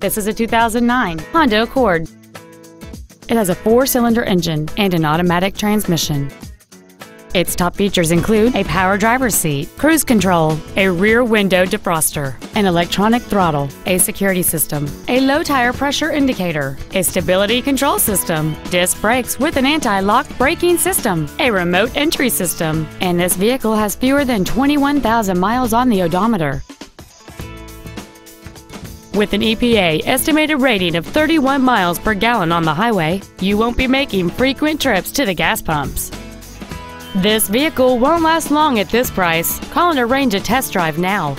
This is a 2009 Honda Accord. It has a 4-cylinder engine and an automatic transmission. Its top features include a power driver's seat, cruise control, a rear window defroster, an electronic throttle, a security system, a low tire pressure indicator, a stability control system, disc brakes with an anti-lock braking system, a remote entry system, and this vehicle has fewer than 21,000 miles on the odometer. With an EPA estimated rating of 31 miles per gallon on the highway, you won't be making frequent trips to the gas pumps. This vehicle won't last long at this price. Call and arrange a test drive now.